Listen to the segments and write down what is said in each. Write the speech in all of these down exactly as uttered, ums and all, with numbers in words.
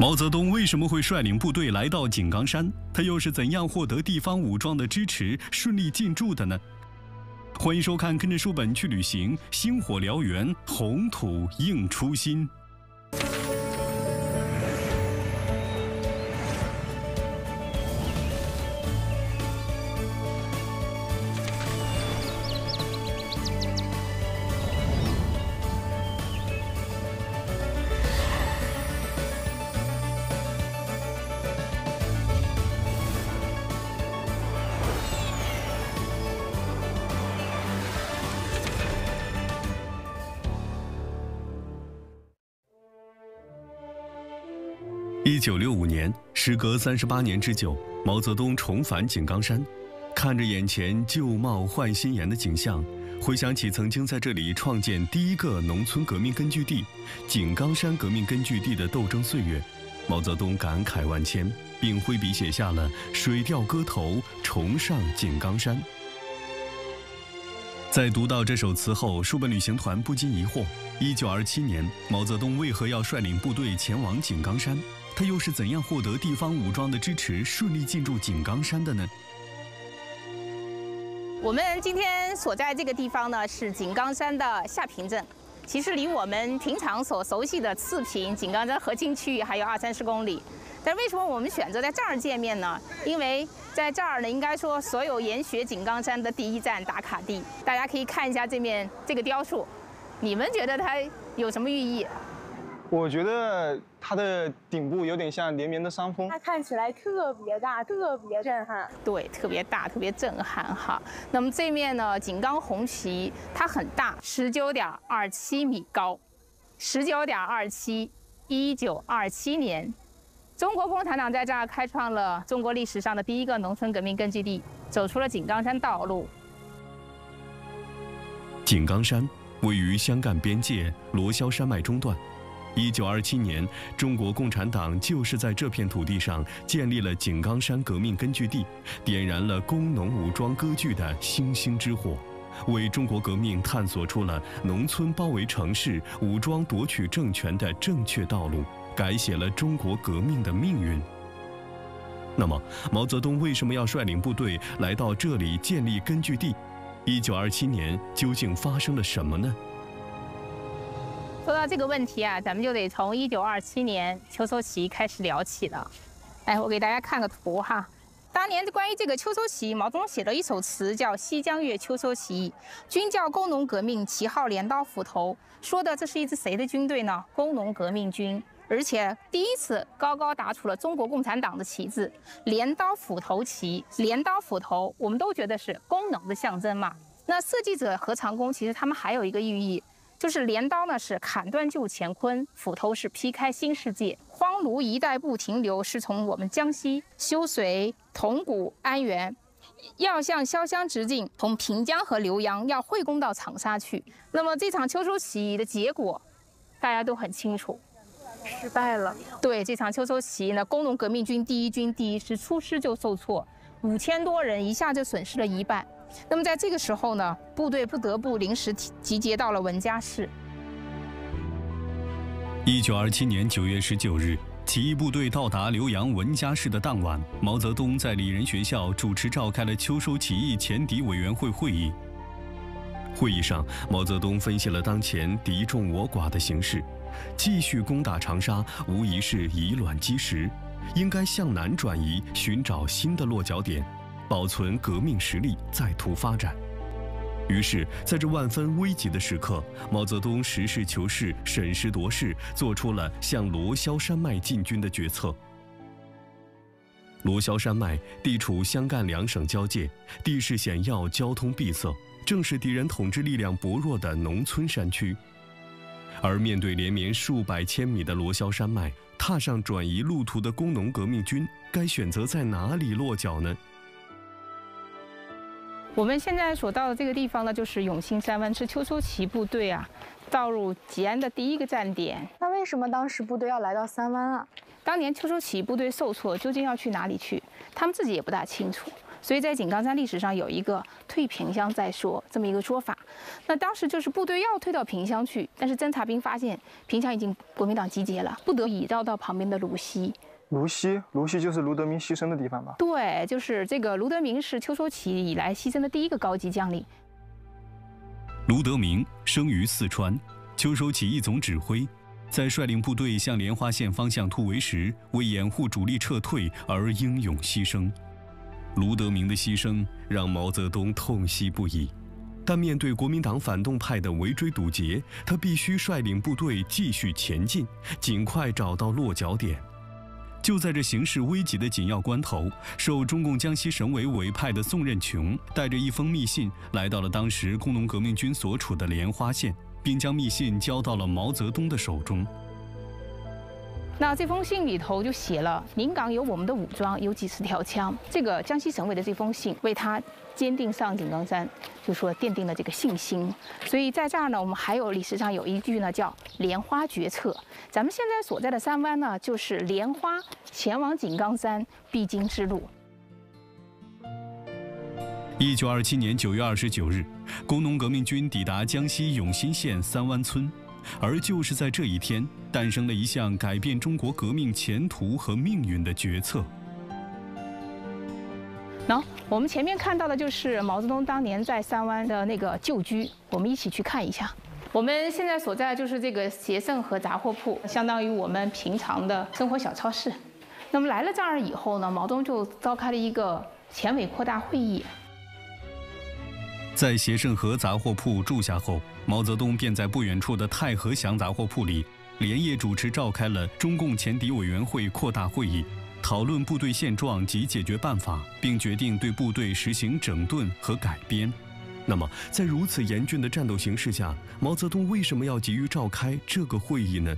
毛泽东为什么会率领部队来到井冈山？他又是怎样获得地方武装的支持，顺利进驻的呢？欢迎收看《跟着书本去旅行》，星火燎原，红土映初心。 一九六五年，时隔三十八年之久，毛泽东重返井冈山，看着眼前旧貌换新颜的景象，回想起曾经在这里创建第一个农村革命根据地——井冈山革命根据地的斗争岁月，毛泽东感慨万千，并挥笔写下了《水调歌头》，重上井冈山。在读到这首词后，书本旅行团不禁疑惑：一九二七年，毛泽东为何要率领部队前往井冈山？ 他又是怎样获得地方武装的支持，顺利进驻井冈山的呢？我们今天所在这个地方呢，是井冈山的下坪镇，其实离我们平常所熟悉的次坪、井冈山核心区域还有二三十公里。但为什么我们选择在这儿见面呢？因为在这儿呢，应该说所有研学井冈山的第一站打卡地。大家可以看一下这面这个雕塑，你们觉得它有什么寓意？ 我觉得它的顶部有点像连绵的山峰，它看起来特别大，特别震撼。对，特别大，特别震撼哈。那么这面呢，井冈红旗它很大，十九点二七米高，十九点二七，一九二七年，中国共产党在这儿开创了中国历史上的第一个农村革命根据地，走出了井冈山道路。井冈山位于湘赣边界罗霄山脉中段。 一九二七年，中国共产党就是在这片土地上建立了井冈山革命根据地，点燃了工农武装割据的星星之火，为中国革命探索出了农村包围城市、武装夺取政权的正确道路，改写了中国革命的命运。那么，毛泽东为什么要率领部队来到这里建立根据地？一九二七年究竟发生了什么呢？ 说到这个问题啊，咱们就得从一九二七年秋收起义开始聊起了。哎，我给大家看个图哈。当年关于这个秋收起义，毛泽东写了一首词，叫《西江月·秋收起义》。军叫工农革命，旗号镰刀斧头，说的这是一支谁的军队呢？工农革命军。而且第一次高高打出了中国共产党的旗帜，镰刀斧头旗。镰刀斧头，我们都觉得是工农的象征嘛。那设计者何长工其实他们还有一个寓意。 就是镰刀呢是砍断旧乾坤，斧头是劈开新世界。荒芜一带不停留，是从我们江西、修绥、铜鼓、安源，要向潇湘直进，从平江和浏阳要汇攻到长沙去。那么这场秋收起义的结果，大家都很清楚，失败了。对这场秋收起义呢，工农革命军第一军第一师出师就受挫，五千多人一下就损失了一半。 那么在这个时候呢，部队不得不临时集结到了文家市。一九二七年九月十九日，起义部队到达浏阳文家市的当晚，毛泽东在里仁学校主持召开了秋收起义前敌委员会会议。会议上，毛泽东分析了当前敌众我寡的形势，继续攻打长沙无疑是以卵击石，应该向南转移，寻找新的落脚点。 保存革命实力，再图发展。于是，在这万分危急的时刻，毛泽东实事求是、审时度势，做出了向罗霄山脉进军的决策。罗霄山脉地处湘赣两省交界，地势险要，交通闭塞，正是敌人统治力量薄弱的农村山区。而面对连绵数百千米的罗霄山脉，踏上转移路途的工农革命军，该选择在哪里落脚呢？ 我们现在所到的这个地方呢，就是永兴山湾，是秋收起义部队啊到入吉安的第一个站点。那为什么当时部队要来到三湾啊？当年秋收起义部队受挫，究竟要去哪里去？他们自己也不大清楚。所以在井冈山历史上有一个退平乡再说这么一个说法。那当时就是部队要退到平乡去，但是侦察兵发现平乡已经国民党集结了，不得已绕到旁边的泸溪。 泸溪，泸溪就是卢德铭牺牲的地方吧？对，就是这个卢德铭是秋收起义以来牺牲的第一个高级将领。卢德铭生于四川，秋收起义总指挥，在率领部队向莲花县方向突围时，为掩护主力撤退而英勇牺牲。卢德铭的牺牲让毛泽东痛惜不已，但面对国民党反动派的围追堵截，他必须率领部队继续前进，尽快找到落脚点。 就在这形势危急的紧要关头，受中共江西省委委派的宋任穷带着一封密信来到了当时工农革命军所处的莲花县，并将密信交到了毛泽东的手中。那这封信里头就写了：“临港有我们的武装，有几十条枪。”这个江西省委的这封信为他坚定上井冈山，就说奠定了这个信心。所以在这儿呢，我们还有历史上有一句呢叫“莲花决策”。咱们现在所在的三湾呢，就是莲花。 前往井冈山必经之路。一九二七年九月二十九日，工农革命军抵达江西永新县三湾村，而就是在这一天，诞生了一项改变中国革命前途和命运的决策。喏，我们前面看到的就是毛泽东当年在三湾的那个旧居，我们一起去看一下。 我们现在所在就是这个协盛和杂货铺，相当于我们平常的生活小超市。那么来了这儿以后呢，毛泽东就召开了一个前委扩大会议。在协盛和杂货铺住下后，毛泽东便在不远处的太和祥杂货铺里连夜主持召开了中共前敌委员会扩大会议，讨论部队现状及解决办法，并决定对部队实行整顿和改编。 那么，在如此严峻的战斗形势下，毛泽东为什么要急于召开这个会议呢？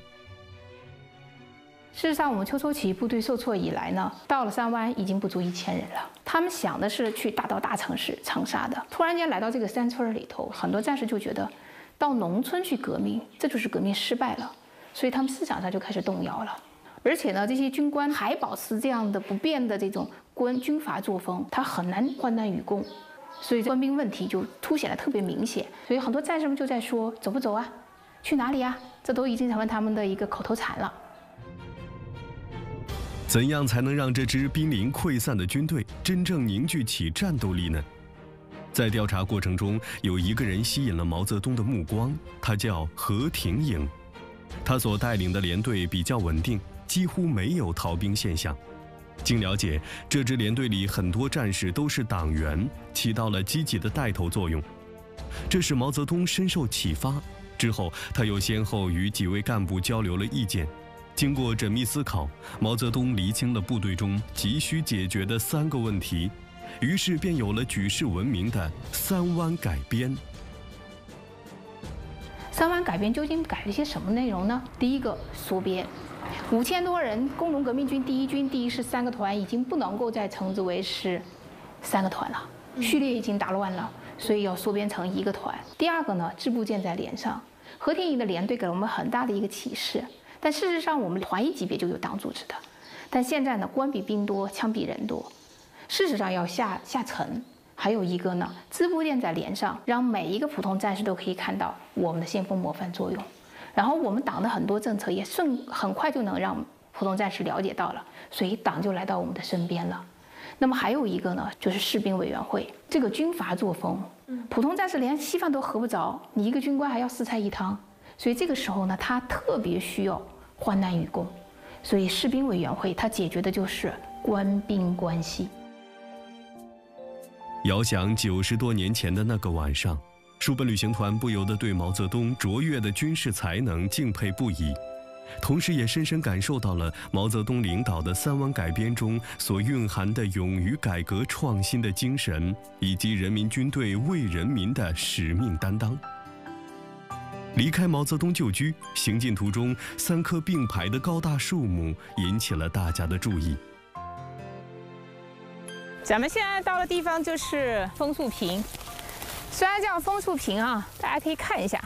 事实上，我们秋收起义部队受挫以来呢，到了三湾已经不足一千人了。他们想的是去打到大城市长沙的，突然间来到这个山村里头，很多战士就觉得到农村去革命，这就是革命失败了，所以他们思想上就开始动摇了。而且呢，这些军官还保持这样的不变的这种官军阀作风，他很难患难与共。 所以官兵问题就凸显得特别明显，所以很多战士们就在说走不走啊，去哪里啊，这都已经成为他们的一个口头禅了。怎样才能让这支濒临溃散的军队真正凝聚起战斗力呢？在调查过程中，有一个人吸引了毛泽东的目光，他叫何挺颖，他所带领的连队比较稳定，几乎没有逃兵现象。 经了解，这支连队里很多战士都是党员，起到了积极的带头作用。这使毛泽东深受启发。之后，他又先后与几位干部交流了意见。经过缜密思考，毛泽东厘清了部队中急需解决的三个问题，于是便有了举世闻名的三湾改编。三湾改编究竟改了些什么内容呢？第一个，缩编。 五千多人，工农革命军第一军第一师三个团已经不能够再称之为是三个团了，序列已经打乱了，所以要缩编成一个团。第二个呢，支部建在连上，何挺颖的连队给了我们很大的一个启示。但事实上，我们团一级别就有党组织的，但现在呢，官比兵多，枪比人多，事实上要下下沉。还有一个呢，支部建在连上，让每一个普通战士都可以看到我们的先锋模范作用。 然后我们党的很多政策也顺很快就能让普通战士了解到了，所以党就来到我们的身边了。那么还有一个呢，就是士兵委员会这个军阀作风，普通战士连稀饭都合不着，你一个军官还要四菜一汤，所以这个时候呢，他特别需要患难与共，所以士兵委员会它解决的就是官兵关系。遥想九十多年前的那个晚上。 叔本旅行团不由得对毛泽东卓越的军事才能敬佩不已，同时也深深感受到了毛泽东领导的三湾改编中所蕴含的勇于改革创新的精神，以及人民军队为人民的使命担当。离开毛泽东旧居，行进途中，三棵并排的高大树木引起了大家的注意。 咱们现在到的地方就是枫树坪。 虽然叫枫树坪啊，大家可以看一下，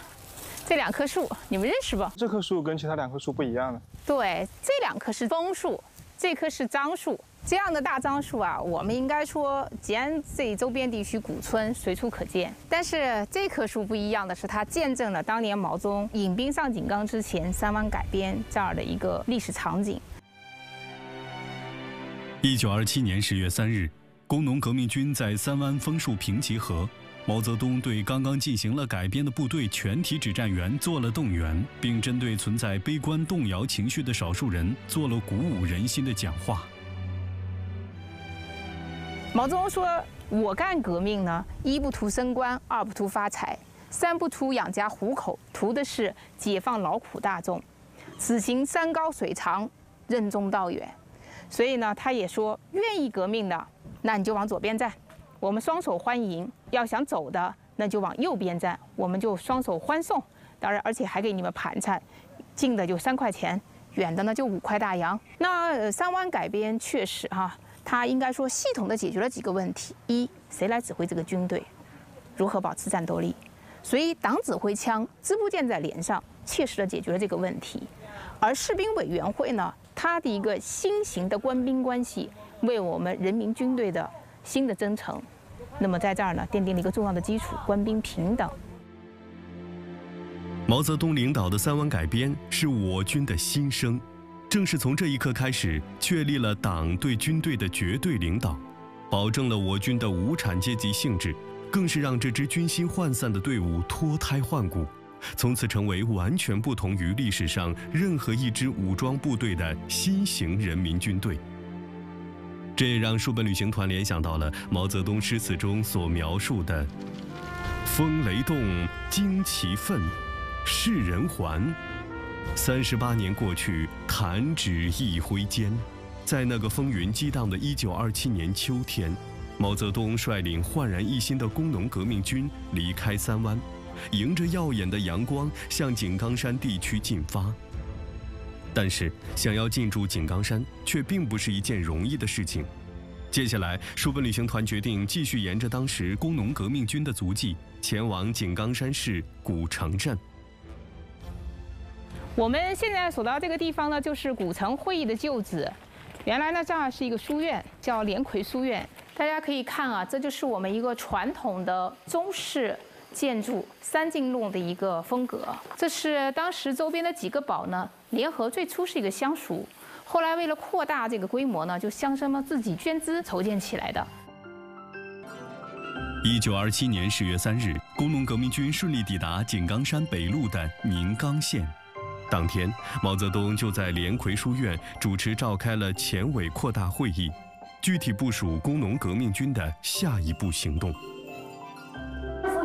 这两棵树你们认识不？这棵树跟其他两棵树不一样的。对，这两棵是枫树，这棵是樟树。这样的大樟树啊，我们应该说吉安这周边地区古村随处可见。但是这棵树不一样的是，它见证了当年毛宗引兵上井冈之前，三湾改编这儿的一个历史场景。一九二七年十月三日，工农革命军在三湾枫树坪集合。 毛泽东对刚刚进行了改编的部队全体指战员做了动员，并针对存在悲观动摇情绪的少数人做了鼓舞人心的讲话。毛泽东说：“我干革命呢，一不图升官，二不图发财，三不图养家糊口，图的是解放劳苦大众。此行山高水长，任重道远。所以呢，他也说，愿意革命的，那你就往左边站。” 我们双手欢迎，要想走的，那就往右边站，我们就双手欢送。当然，而且还给你们盘缠，近的就三块钱，远的呢就五块大洋。那三湾改编确实哈、啊，它应该说系统的解决了几个问题：一，谁来指挥这个军队，如何保持战斗力？所以党指挥枪，支部舰在连上，切实的解决了这个问题。而士兵委员会呢，它的一个新型的官兵关系，为我们人民军队的新的征程。 那么在这儿呢，奠定了一个重要的基础，官兵平等。毛泽东领导的三湾改编是我军的新生，正是从这一刻开始，确立了党对军队的绝对领导，保证了我军的无产阶级性质，更是让这支军心涣散的队伍脱胎换骨，从此成为完全不同于历史上任何一支武装部队的新型人民军队。 这也让叔本旅行团联想到了毛泽东诗词中所描述的“风雷动，旌旗奋，士人还。三十八年过去，弹指一挥间。”在那个风云激荡的一九二七年秋天，毛泽东率领焕然一新的工农革命军离开三湾，迎着耀眼的阳光向井冈山地区进发。 但是，想要进驻井冈山却并不是一件容易的事情。接下来，叔本旅行团决定继续沿着当时工农革命军的足迹，前往井冈山市古城镇。我们现在所到这个地方呢，就是古城会议的旧址。原来呢，这儿是一个书院，叫连魁书院。大家可以看啊，这就是我们一个传统的中式。 建筑三进弄的一个风格，这是当时周边的几个堡呢联合，最初是一个乡塾，后来为了扩大这个规模呢，就乡绅们自己捐资筹建起来的。一九二七年十月三日，工农革命军顺利抵达井冈山北路的宁冈县。当天，毛泽东就在连魁书院主持召开了前委扩大会议，具体部署工农革命军的下一步行动。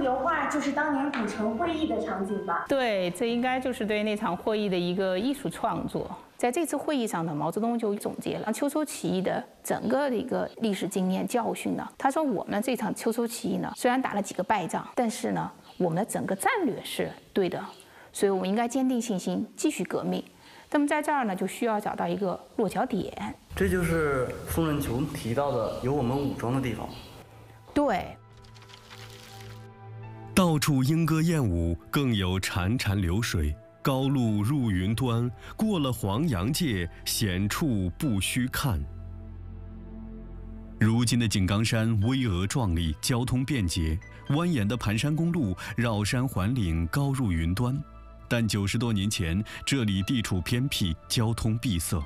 油画就是当年古城会议的场景吧？对，这应该就是对那场会议的一个艺术创作。在这次会议上呢，毛泽东就总结了秋收起义的整个的一个历史经验教训呢。他说，我们这场秋收起义呢，虽然打了几个败仗，但是呢，我们的整个战略是对的，所以我们应该坚定信心，继续革命。那么在这儿呢，就需要找到一个落脚点。这就是宋任穷提到的有我们武装的地方。对。 到处莺歌燕舞，更有潺潺流水。高路入云端，过了黄洋界，险处不须看。如今的井冈山巍峨壮丽，交通便捷，蜿蜒的盘山公路绕山环岭，高入云端。但九十多年前，这里地处偏僻，交通闭塞。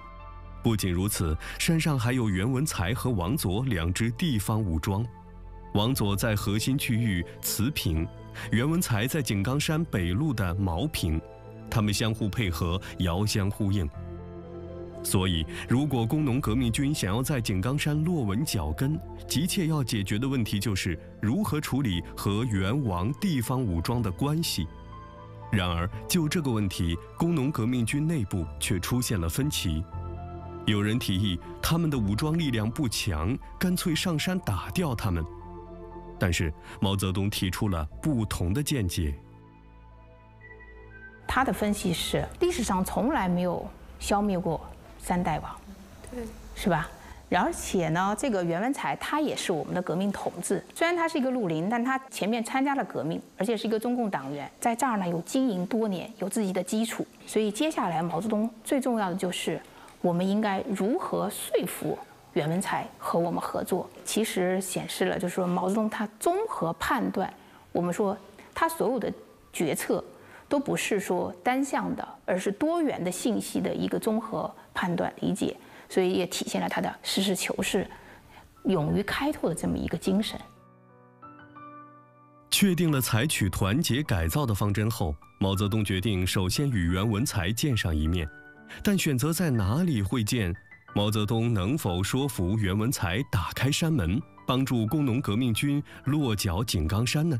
不仅如此，山上还有袁文才和王佐两支地方武装。王佐在核心区域慈平。 袁文才在井冈山北路的茅坪，他们相互配合，遥相呼应。所以，如果工农革命军想要在井冈山落稳脚跟，急切要解决的问题就是如何处理和袁王地方武装的关系。然而，就这个问题，工农革命军内部却出现了分歧。有人提议，他们的武装力量不强，干脆上山打掉他们。 但是毛泽东提出了不同的见解。他的分析是，历史上从来没有消灭过三代王，对，是吧？而且呢，这个袁文才他也是我们的革命同志，虽然他是一个绿林，但他前面参加了革命，而且是一个中共党员，在这儿呢有经营多年，有自己的基础。所以接下来毛泽东最重要的就是，我们应该如何说服袁文才和我们合作，其实显示了就是说毛泽东他综合判断，我们说他所有的决策都不是说单向的，而是多元的信息的一个综合判断理解，所以也体现了他的实事求是、勇于开拓的这么一个精神。确定了采取团结改造的方针后，毛泽东决定首先与袁文才见上一面，但选择在哪里会见？ 毛泽东能否说服袁文才打开山门，帮助工农革命军落脚井冈山呢？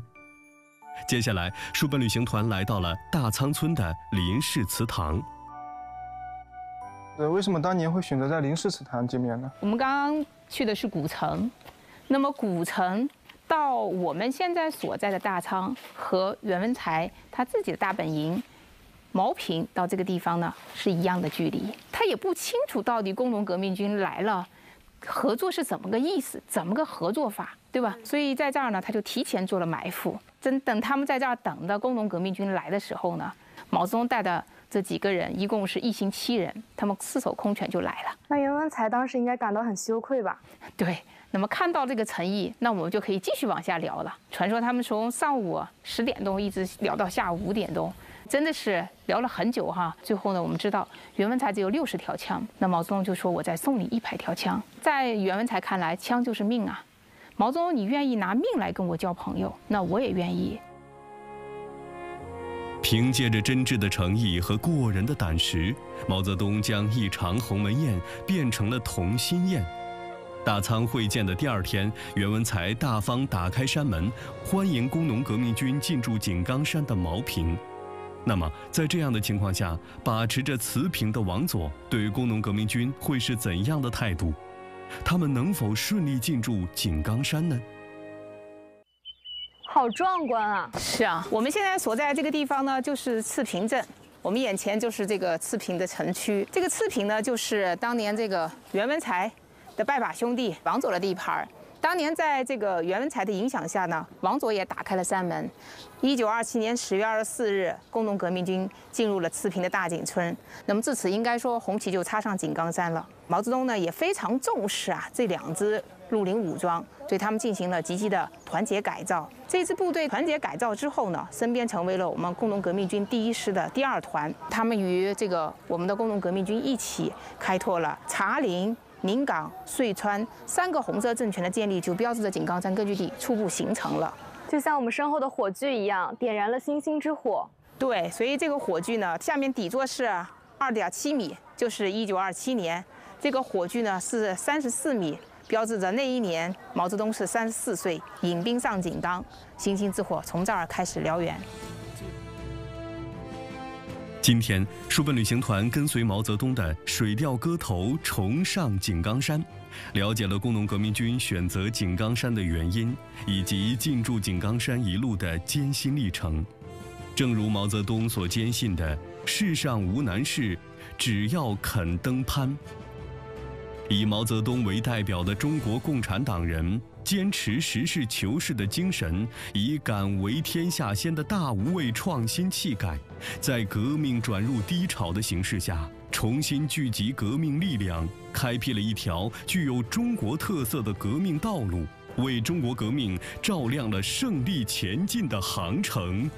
接下来，叔本旅行团来到了大仓村的林氏祠堂。为什么当年会选择在林氏祠堂见面呢？我们刚刚去的是古城，那么古城到我们现在所在的大仓和袁文才他自己的大本营 毛平到这个地方呢是一样的距离，他也不清楚到底工农革命军来了，合作是怎么个意思，怎么个合作法，对吧？所以在这儿呢，他就提前做了埋伏。等等，他们在这儿等到工农革命军来的时候呢，毛泽东带的这几个人一共是一行七人，他们四手空拳就来了。那袁文才当时应该感到很羞愧吧？对。那么看到这个诚意，那我们就可以继续往下聊了。传说他们从上午十点钟一直聊到下午五点钟。 真的是聊了很久哈，最后呢，我们知道袁文才只有六十条枪，那毛泽东就说：“我再送你一百条枪。”在袁文才看来，枪就是命啊！毛泽东，你愿意拿命来跟我交朋友，那我也愿意。凭借着真挚的诚意和过人的胆识，毛泽东将一场鸿门宴变成了同心宴。大仓会见的第二天，袁文才大方打开山门，欢迎工农革命军进驻井冈山的毛平。 那么，在这样的情况下，把持着瓷瓶的王佐对工农革命军会是怎样的态度？他们能否顺利进驻井冈山呢？好壮观啊！是啊，我们现在所在这个地方呢，就是赤坪镇。我们眼前就是这个赤坪的城区。这个赤坪呢，就是当年这个袁文才的拜把兄弟王佐的地盘。 当年在这个袁文才的影响下呢，王佐也打开了山门。一九二七年十月二十四日，工农革命军进入了赤坪的大井村。那么自此，应该说红旗就插上井冈山了。毛泽东呢也非常重视啊这两支绿林武装，对他们进行了积极的团结改造。这支部队团结改造之后呢，身边成为了我们工农革命军第一师的第二团。他们与这个我们的工农革命军一起开拓了茶陵、 宁冈、遂川三个红色政权的建立，就标志着井冈山根据地初步形成了，就像我们身后的火炬一样，点燃了星星之火。对，所以这个火炬呢，下面底座是二点七米，就是一九二七年；这个火炬呢是三十四米，标志着那一年毛泽东是三十四岁，引兵上井冈，星星之火从这儿开始燎原。 今天，叔本旅行团跟随毛泽东的水调歌头重上井冈山，了解了工农革命军选择井冈山的原因，以及进驻井冈山一路的艰辛历程。正如毛泽东所坚信的“世上无难事，只要肯登攀”。以毛泽东为代表的中国共产党人， 坚持实事求是的精神，以敢为天下先的大无畏创新气概，在革命转入低潮的形势下，重新聚集革命力量，开辟了一条具有中国特色的革命道路，为中国革命照亮了胜利前进的航程。